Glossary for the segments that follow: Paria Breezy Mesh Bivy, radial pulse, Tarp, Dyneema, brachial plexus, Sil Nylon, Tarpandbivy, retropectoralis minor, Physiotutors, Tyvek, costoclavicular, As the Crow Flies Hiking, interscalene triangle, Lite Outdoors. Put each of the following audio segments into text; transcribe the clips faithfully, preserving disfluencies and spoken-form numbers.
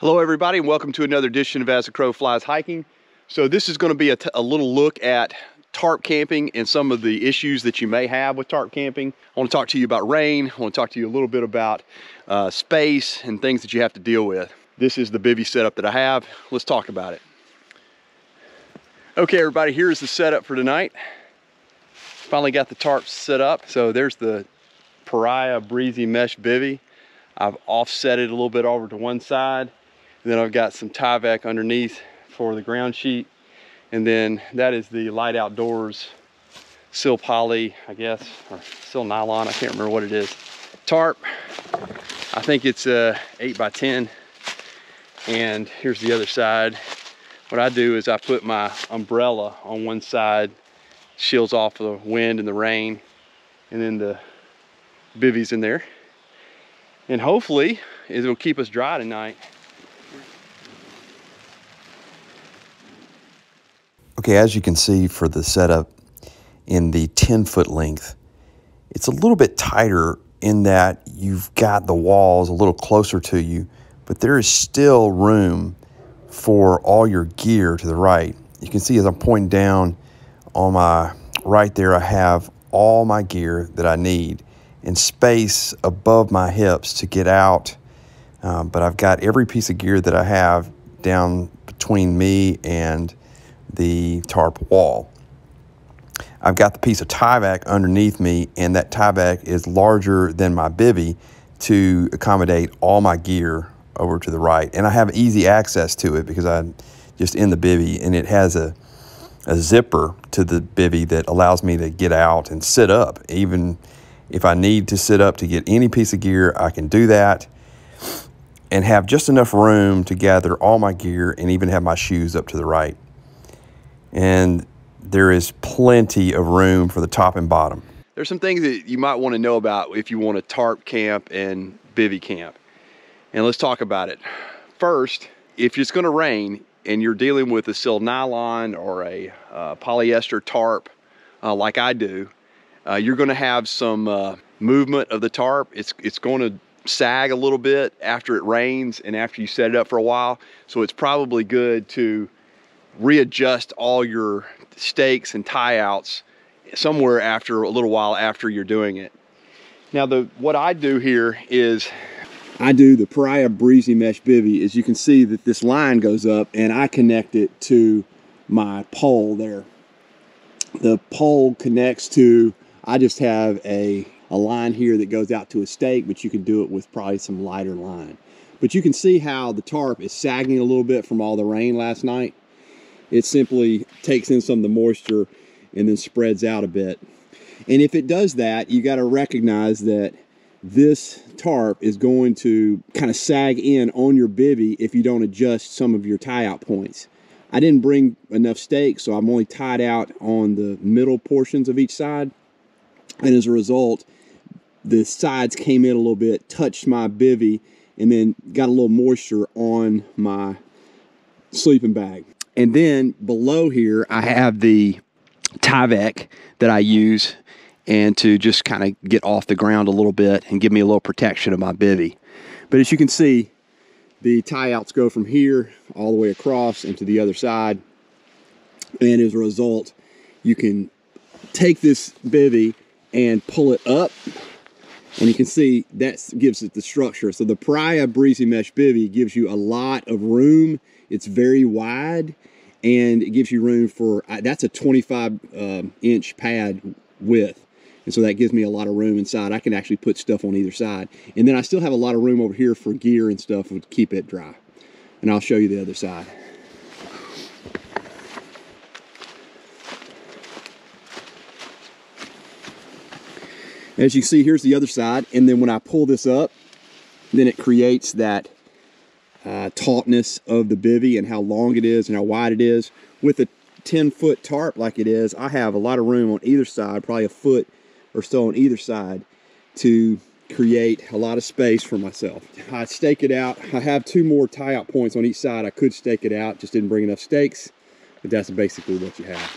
Hello everybody and welcome to another edition of As the Crow Flies Hiking. So this is going to be a, t a little look at tarp camping and some of the issues that you may have with tarp camping. I want to talk to you about rain. I want to talk to you a little bit about uh, space and things that you have to deal with. This is the bivy setup that I have. Let's talk about it. Okay everybody, here's the setup for tonight. Finally got the tarp set up. So there's the Paria Breezy Mesh Bivy. I've offset it a little bit over to one side. And then I've got some Tyvek underneath for the ground sheet. And then that is the Lite Outdoors Sil Poly, I guess, or Sil Nylon, I can't remember what it is. Tarp, I think it's a eight by ten. And here's the other side. What I do is I put my umbrella on one side, shields off the wind and the rain, and then the bivvy's in there. And hopefully it will keep us dry tonight. Okay, as you can see for the setup in the ten foot length, it's a little bit tighter in that you've got the walls a little closer to you, but there is still room for all your gear to the right. You can see as I'm pointing down on my right there, I have all my gear that I need and space above my hips to get out. Um, but I've got every piece of gear that I have down between me and the tarp wall. I've got the piece of Tyvek underneath me, and that Tyvek is larger than my bivy to accommodate all my gear over to the right. And I have easy access to it because I'm just in the bivy, and it has a, a zipper to the bivy that allows me to get out and sit up. Even if I need to sit up to get any piece of gear, I can do that and have just enough room to gather all my gear and even have my shoes up to the right. And there is plenty of room for the top and bottom. There's some things that you might want to know about if you want to tarp camp and bivy camp. And let's talk about it. First, if it's going to rain and you're dealing with a Sil Nylon or a uh, polyester tarp uh, like I do, uh, you're going to have some uh, movement of the tarp. It's, it's going to sag a little bit after it rains and after you set it up for a while. So it's probably good to readjust all your stakes and tie outs somewhere after a little while after you're doing it. Now the what I do here is I do the Paria Breezy Mesh Bivy. As you can see that this line goes up and I connect it to my pole there. The pole connects to, I just have a, a line here that goes out to a stake, but you can do it with probably some lighter line. But you can see how the tarp is sagging a little bit from all the rain last night. It simply takes in some of the moisture and then spreads out a bit. And if it does that, you got to recognize that this tarp is going to kind of sag in on your bivy if you don't adjust some of your tie out points. I didn't bring enough stakes, so I'm only tied out on the middle portions of each side. And as a result, the sides came in a little bit, touched my bivy, and then got a little moisture on my sleeping bag. And then below here, I have the Tyvek that I use and to just kind of get off the ground a little bit and give me a little protection of my bivy. But as you can see, the tie outs go from here all the way across and to the other side. And as a result, you can take this bivy and pull it up. And you can see that gives it the structure. So the Paria Breezy Mesh Bivy gives you a lot of room. It's very wide and it gives you room for, that's a twenty-five inch pad width. And so that gives me a lot of room inside. I can actually put stuff on either side. And then I still have a lot of room over here for gear and stuff to keep it dry. And I'll show you the other side. As you see, here's the other side. And then when I pull this up, then it creates that uh, tautness of the bivy and how long it is and how wide it is. With a ten foot tarp like it is, I have a lot of room on either side, probably a foot or so on either side to create a lot of space for myself. I stake it out. I have two more tie out points on each side. I could stake it out, just didn't bring enough stakes, but that's basically what you have.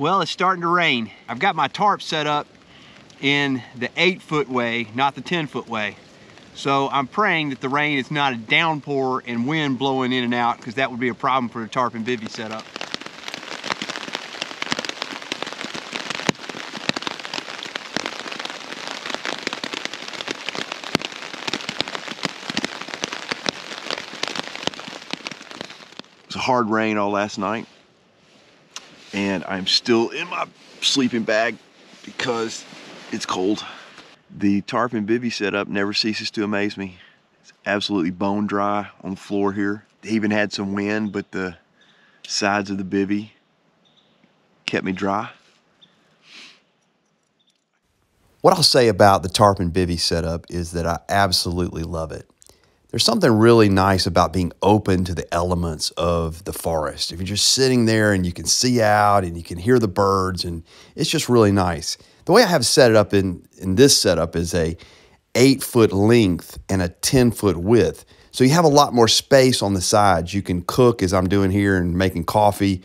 Well, it's starting to rain. I've got my tarp set up in the eight foot way, not the ten foot way. So I'm praying that the rain is not a downpour and wind blowing in and out, because that would be a problem for the tarp and bivy setup. It was a hard rain all last night, and I'm still in my sleeping bag because it's cold. The tarp and bivy setup never ceases to amaze me. It's absolutely bone dry on the floor here. They even had some wind, but the sides of the bivy kept me dry. What I'll say about the tarp and bivy setup is that I absolutely love it. There's something really nice about being open to the elements of the forest. If you're just sitting there and you can see out and you can hear the birds, and it's just really nice. The way I have set it up in, in this setup is a eight foot length and a ten foot width. So you have a lot more space on the sides. You can cook, as I'm doing here, and making coffee,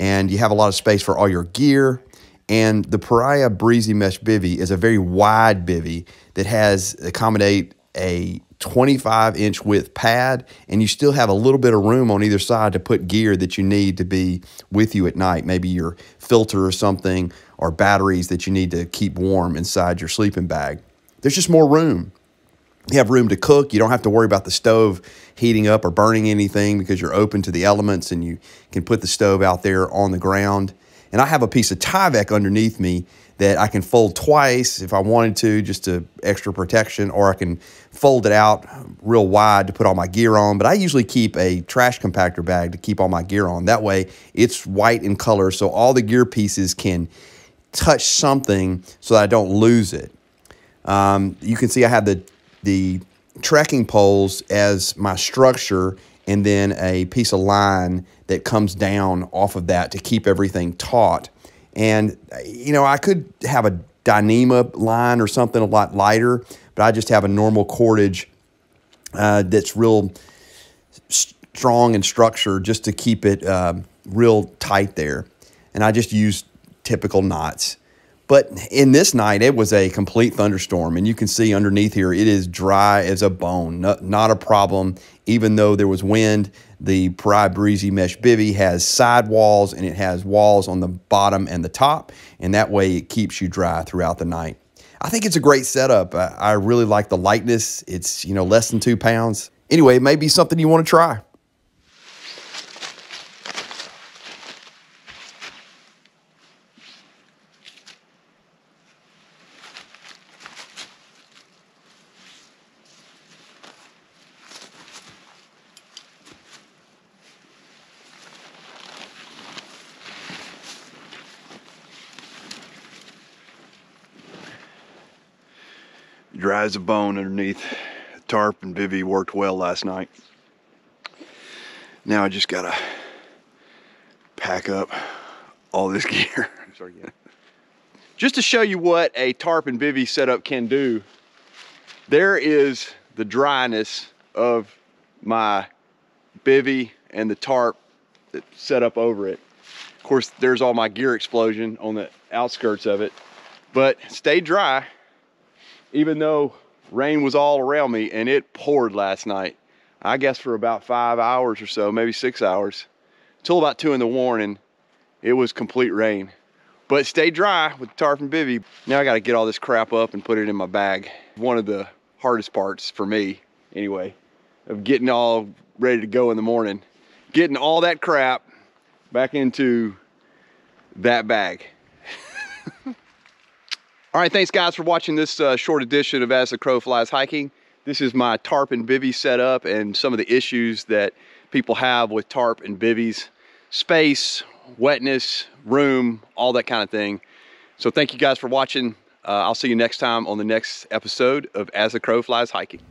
and you have a lot of space for all your gear. And the Paria Breezy Mesh Bivy is a very wide bivy that has accommodate a twenty-five inch width pad, and you still have a little bit of room on either side to put gear that you need to be with you at night, maybe your filter or something, or batteries that you need to keep warm inside your sleeping bag. There's just more room. You have room to cook. You don't have to worry about the stove heating up or burning anything because you're open to the elements and you can put the stove out there on the ground. And I have a piece of Tyvek underneath me that I can fold twice if I wanted to, just to extra protection, or I can fold it out real wide to put all my gear on. But I usually keep a trash compactor bag to keep all my gear on. That way it's white in color, so all the gear pieces can touch something so that I don't lose it. Um, you can see I have the, the trekking poles as my structure, and then a piece of line that comes down off of that to keep everything taut. And, you know, I could have a Dyneema line or something a lot lighter, but I just have a normal cordage uh, that's real strong and structured just to keep it uh, real tight there. And I just use typical knots. But in this night, it was a complete thunderstorm, and you can see underneath here, it is dry as a bone, not, not a problem. Even though there was wind, the Paria Breezy Mesh Bivy has side walls, and it has walls on the bottom and the top, and that way it keeps you dry throughout the night. I think it's a great setup. I, I really like the lightness. It's, you know, less than two pounds. Anyway, it may be something you want to try. Dry as a bone underneath. The tarp and bivy worked well last night. Now I just gotta pack up all this gear. Sorry, yeah. Just to show you what a tarp and bivy setup can do, there is the dryness of my bivy and the tarp that's set up over it. Of course, there's all my gear explosion on the outskirts of it, but stay dry. Even though rain was all around me, and it poured last night, I guess for about five hours or so, maybe six hours, till about two in the morning, it was complete rain. But stay dry with the tarp and bivy. Now I gotta get all this crap up and put it in my bag. One of the hardest parts for me, anyway, of getting all ready to go in the morning, getting all that crap back into that bag. All right, thanks guys for watching this uh, short edition of As the Crow Flies Hiking. This is my tarp and bivy setup and some of the issues that people have with tarp and bivvies. Space, wetness, room, all that kind of thing. So thank you guys for watching. Uh, I'll see you next time on the next episode of As the Crow Flies Hiking.